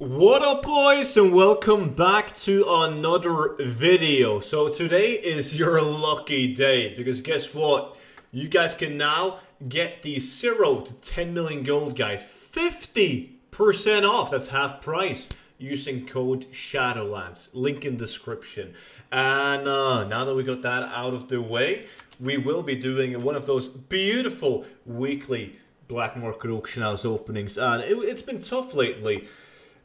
What up, boys, and welcome back to another video. So today is your lucky day, because guess what? You guys can now get the 0 to 10 million gold, guys. 50% off, that's half price, using code Shadowlands. Link in description. And now that we got that out of the way, we will be doing one of those beautiful weekly black market auction house openings. And it's been tough lately.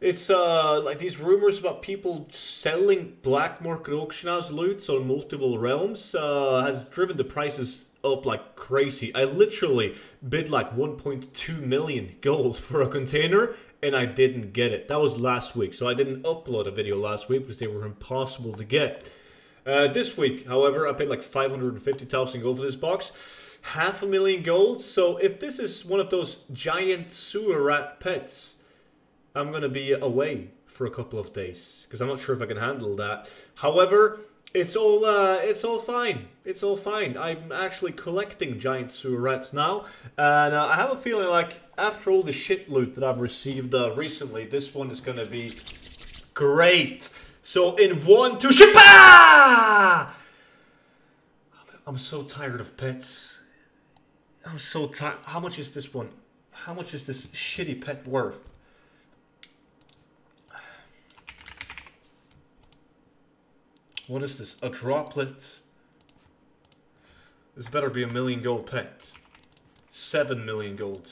It's like these rumors about people selling black market auction house loots on multiple realms has driven the prices up like crazy. I literally bid like 1.2 million gold for a container and I didn't get it. That was last week, so I didn't upload a video last week because they were impossible to get. This week, however, I paid like 550,000 gold for this box. Half a million gold, so if this is one of those giant sewer rat pets, I'm going to be away for a couple of days because I'm not sure if I can handle that. However, it's all fine. It's all fine. I'm actually collecting giant sewer rats now, and I have a feeling like after all the shit loot that I've received recently, this one is going to be great. So in 1, 2, shippa! I'm so tired of pets. I'm so tired. How much is this one? How much is this shitty pet worth? What is this? A droplet? This better be a million gold pet. 7 million gold.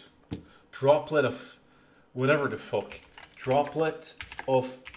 Droplet of... whatever the fuck. Droplet of